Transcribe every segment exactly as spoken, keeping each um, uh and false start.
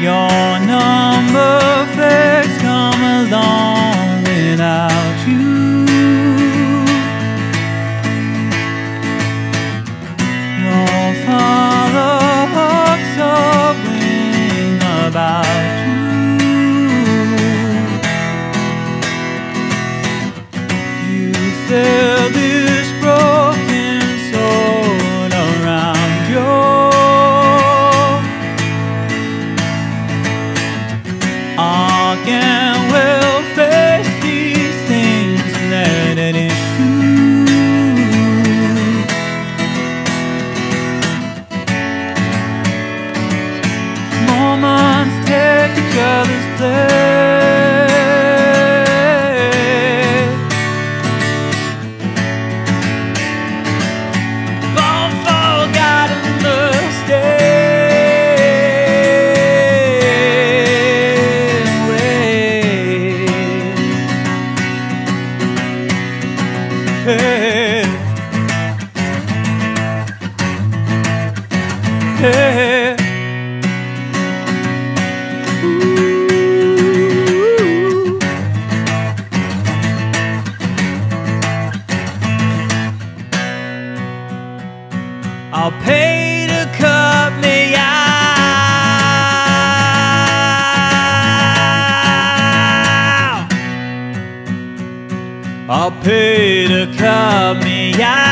Your number flags come along without you. Your father hooks up when about you. You fill this broken soul around you. Again, we'll face these things, let it issue. Moments take each other's place. Both forgotten the state. Hey, hey, hey. Ooh. I'll pay to cut me out. I'll pay to cut me out.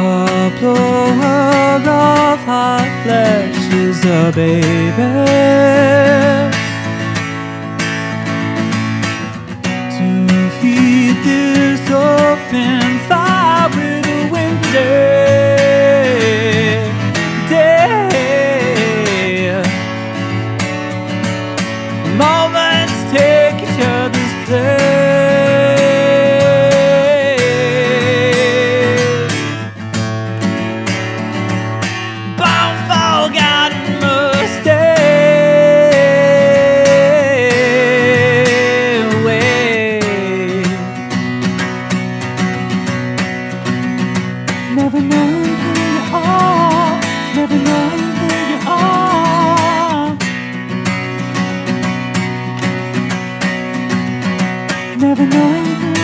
A blower of hot flesh is a baby. Never knowing who you are, never knowing who you are. Never knowing who